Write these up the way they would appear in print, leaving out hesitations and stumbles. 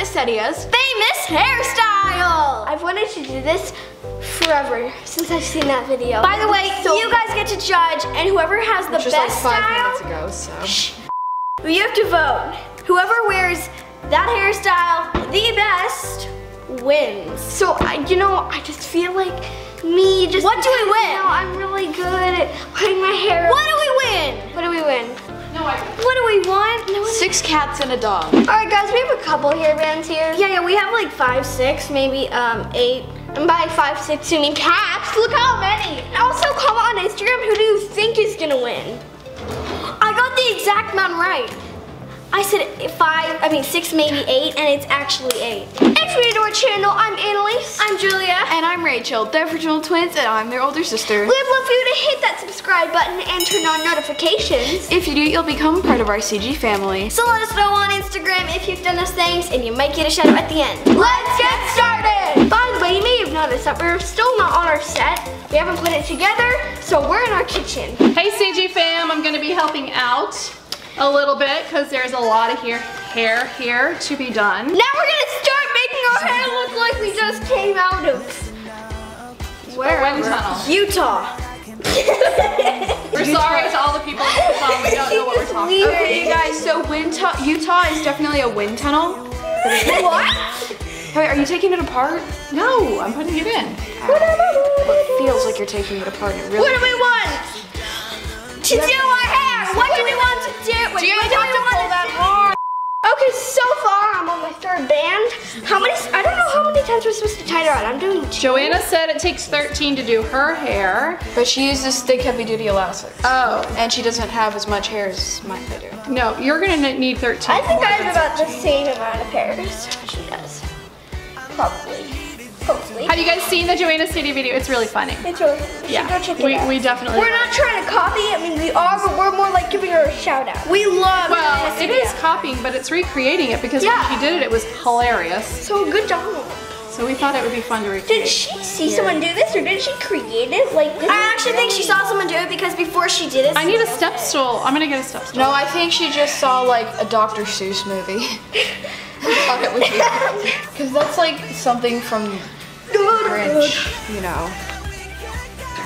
Joana Ceddia's famous hairstyle. I've wanted to do this forever since I've seen that video. By the way, you guys get to judge, and whoever has the best style, you have to vote. Whoever wears that hairstyle the best wins. So you know, I just feel like me just. What do we win? You know, I'm really good at putting my hair. What do we win? What do we win? What do we want? No, 6 cats and a dog. All right, guys, we have a couple hairbands here. Yeah, we have like 5, 6, maybe 8. And by 5, 6, you mean cats. Look how many. Also, comment on Instagram, who do you think is gonna win? I got the exact amount right. I said 5, I mean 6, maybe 8, and it's actually 8. If you're new to our channel, I'm Annelise. I'm Julia. And I'm Rachel. They're fraternal twins, and I'm their older sister. We'd love for you to hit that subscribe button and turn on notifications. If you do, you'll become part of our CG family. So let us know on Instagram if you've done those things, and you might get a shout out at the end. Let's get started! By the way, you may have noticed that we're still not on our set. We haven't put it together, so we're in our kitchen. Hey, CG fam, I'm gonna be helping out a little bit, because there's a lot of hair here to be done. Now we're gonna start making our hair look like we just came out of Utah. We're sorry to all the people in Utah. We don't know what we're talking about. Okay, you guys. So Utah is definitely a wind tunnel. What? Wait, are you taking it apart? No, I'm putting it in. It feels like you're taking it apart. It really. What do we want to do our hair? What do we want? Okay, so far I'm on my 3rd band. I don't know how many times we're supposed to tie it on. I'm doing 2. Joana said it takes 13 to do her hair. But she uses thick heavy duty elastics. Oh. And she doesn't have as much hair as mine I do. No, you're gonna need 13. I think I have about the same amount of hairs she does. Probably. Have you guys seen the Joana Ceddia video? It's really funny. It's really funny. Yeah, go check it out. We definitely. We're not trying to copy. I mean, we are, but we're more like giving her a shout out. We love. Well, it is copying, but it's recreating it because when she did it, it was hilarious. So good job. So we thought it would be fun to recreate. Did she see someone do this, or did she create it? Like this I actually think she saw someone do it because before she did it. I need a step stool. I'm gonna get a step stool. No, I think she just saw like a Dr. Seuss movie. We thought it was good. Because that's like something from Grinch, you know.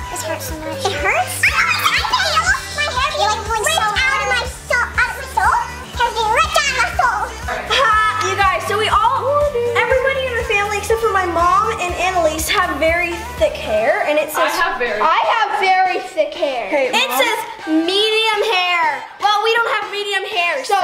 This hurts so much. It hurts? You guys, so everybody in our family except for my mom and Annelise have very thick hair. And it says, I have very thick hair. Hey, it says medium hair. Well, we don't have medium hair, so.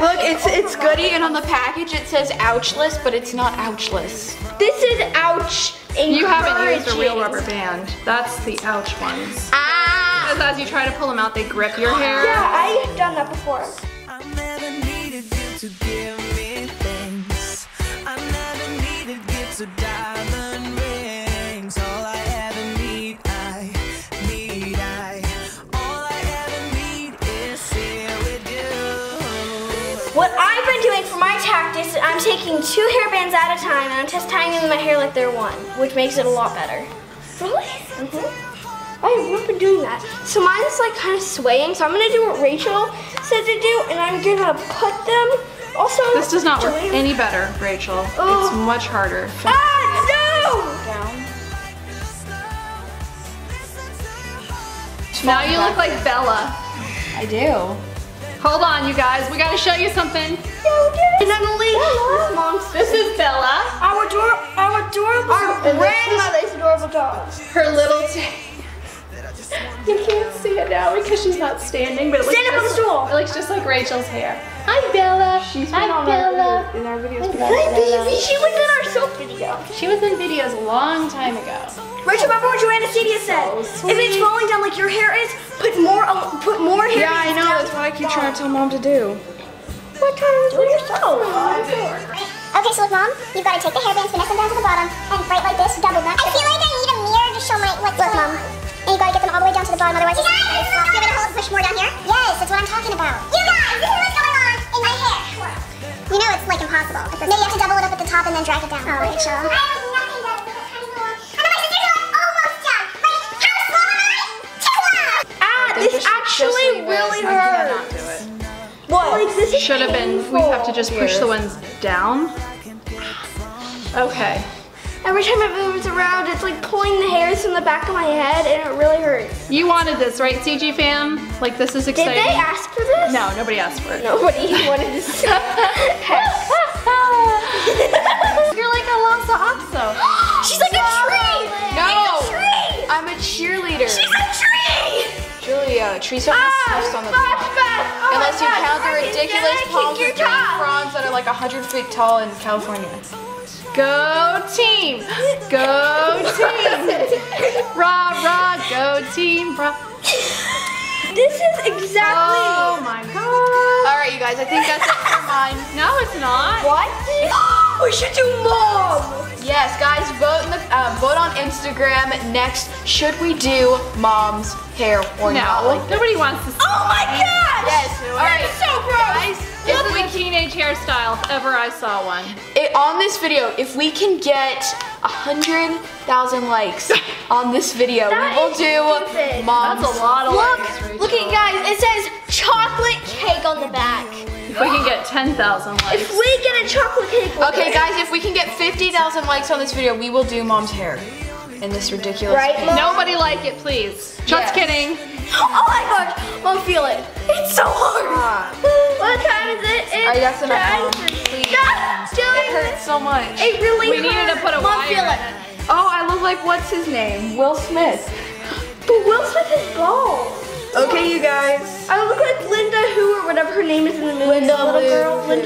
Look, it's Goody, and on the package it says ouchless, but it's not ouchless. This is ouch. You haven't used a real rubber band. That's the ouch ones. Ah! Because as you try to pull them out, they grip your hair. Yeah, I've done that before. I never needed you to give me things. I never needed you to diamond rings. All I ever need, all I ever need is here with you. What I've been doing for my tactics, I'm taking 2 hairbands at a time, and I'm just tying them in my hair like they're one, which makes it a lot better. Really? Mm-hmm. I've never been doing that. So mine's like kind of swaying, so I'm gonna do what Rachel said to do, and I'm gonna put them. Also, this does not work any better, Rachel. Oh. It's much harder. Now you look like Bella. I do. Hold on, you guys. We gotta show you something. This is Bella. Our grandmother's adorable dog. Her little You can't see it now because she's not standing, but it looks it looks just like Rachel's hair. Hi, Bella. She's been in our videos. Hi, baby. She was in our soap video. She was in videos a long time ago. Rachel, remember what Joana Ceddia said? So if it's falling down like your hair is, put more hair. Yeah, I know. That's what I keep trying to tell Mom to do. What time is it yourself? Okay, so look, Mom, you've got to take the hairbands, finesse them down to the bottom, and right like this, double them. I feel like I need a mirror to show my what's going on. And you got to get them all the way down to the bottom, otherwise you can't. Give it a hold, push more down here. Yes, that's what I'm talking about. You guys, this is what's going on in my hair. You know it's like impossible. No, you have to double it up at the top and then drag it down. Oh, Rachel. This actually really hurts. What? Like, this should have been, we have to just push the ones down. Okay. Every time it moves around, it's like pulling the hairs from the back of my head and it really hurts. You wanted this, right, CG fam? Like, this is exciting. Did they ask for this? No, nobody asked for it. Nobody wanted this. You're like Alonso Oxo. She's like a tree! No! She's a tree! I'm a cheerleader. She's a tree! Julia, trees don't have stuffs on the top. Unless you count the ridiculous palms with green fronds that are like 100 feet tall in California. Go team! Go team! Rah, rah, go team, rah. This is exactly... Oh my god. All right, you guys, I think that's it for mine. No, it's not. What? We should do mom! Yes, guys, vote, vote on Instagram next. Should we do mom's hair or not? No, like nobody wants to see. Oh my gosh! Yes, all right. That is so gross! Guys, it's my teenage hairstyle, if ever I saw one. On this video, if we can get 100,000 likes on this video, we will do mom's. That's a lot of likes. Look at guys, it says chocolate cake on the back. If we can get 10,000 likes. If we get a chocolate cake. Okay guys, if we can get 50,000 likes on this video, we will do mom's hair. In this ridiculous Mom? Nobody like it, please. Just kidding. Oh my gosh, Mom, feel it. It's so hard. What time is it? It's time. It hurts so much. It really hurts. We needed to put a wire in it. Oh, I look like, what's his name? Will Smith. But Will Smith is bald. Okay, you guys. I look like Linda Who or whatever her name is in the movie. Linda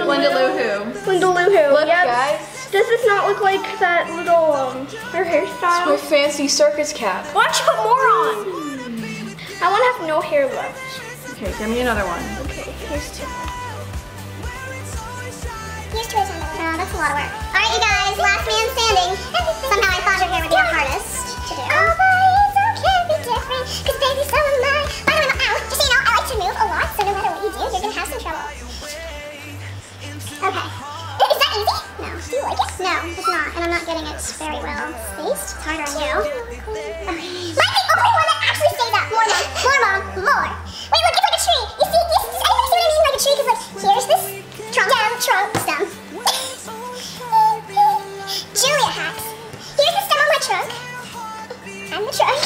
Lou Who. Look, guys. Does this not look like that little, her hairstyle? It's my fancy circus cap. Why don't you put more on? I want to have no hair left. Okay, give me another one. Okay, here's two. Here's two. No, that's a lot of work. All right, you guys, last man standing. Somehow I thought her hair would be the hardest to do. Oh, but it's okay to be different, because baby, so am I. By the way, just so you know, I like to move a lot, so no matter what you do, you're going to have some trouble. Okay. Do you like it? No, it's not, and I'm not getting it very well spaced. It's harder, I know. Okay. Mine's the only one that actually stays up. More, Mom. More, Mom. More. Wait, look, it's like a tree. You see, I always see what I mean like a tree, because, like, here's this trunk, stem. Julia hacks. Here's the stem on my trunk. I'm the trunk.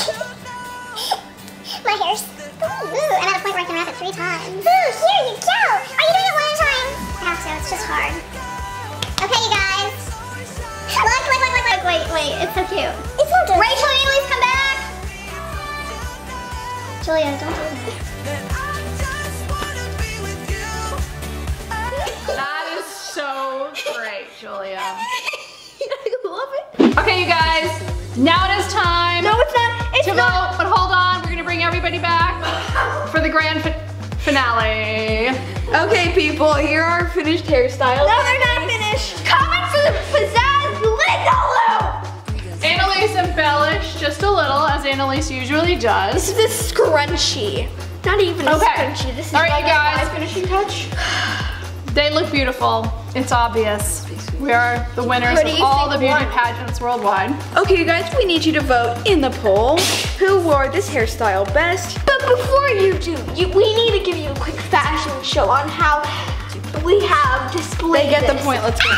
My hair's... Ooh, I'm at a point where I can wrap it 3 times. Ooh, here you go. Are you doing it one at a time? I have to, it's just hard. Okay, you guys. Look. Wait, it's so cute. It's so good. Rachel, you please come back. Julia, don't do that. That is so great, Julia. I love it. Okay, you guys. Now it is time. No, it's not. It's not. Vote, but hold on. We're gonna bring everybody back for the grand finale. Okay, people. Here are our finished hairstyles. No, they're not finished. Comment for the pizzazz, Linda Lou. Annelise embellished just a little, as Annelise usually does. This is a scrunchie. Not even a scrunchie. This is all right, guys. Finishing touch. They look beautiful. It's obvious. We are the winners of all the beauty pageants worldwide. Okay, you guys, we need you to vote in the poll. Who wore this hairstyle best? But before you do, we need to give you a quick fashion show on how we have displayed this. They get the point, let's go.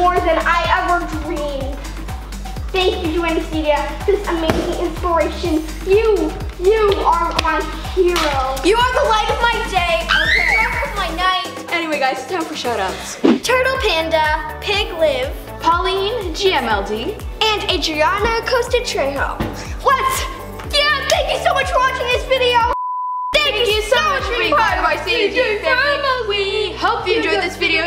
More than I ever dreamed. Thank you, Joana Ceddia, for this amazing inspiration. You are my hero. You are the light of my day, the dark of my night. Anyway guys, it's time for shout-outs. Turtle Panda, Pig Liv, Pauline GMLD, and Adriana Costa Trejo. Yeah, thank you so much for watching this video. Thank you so much for being part of our CG family. We hope you enjoyed this video.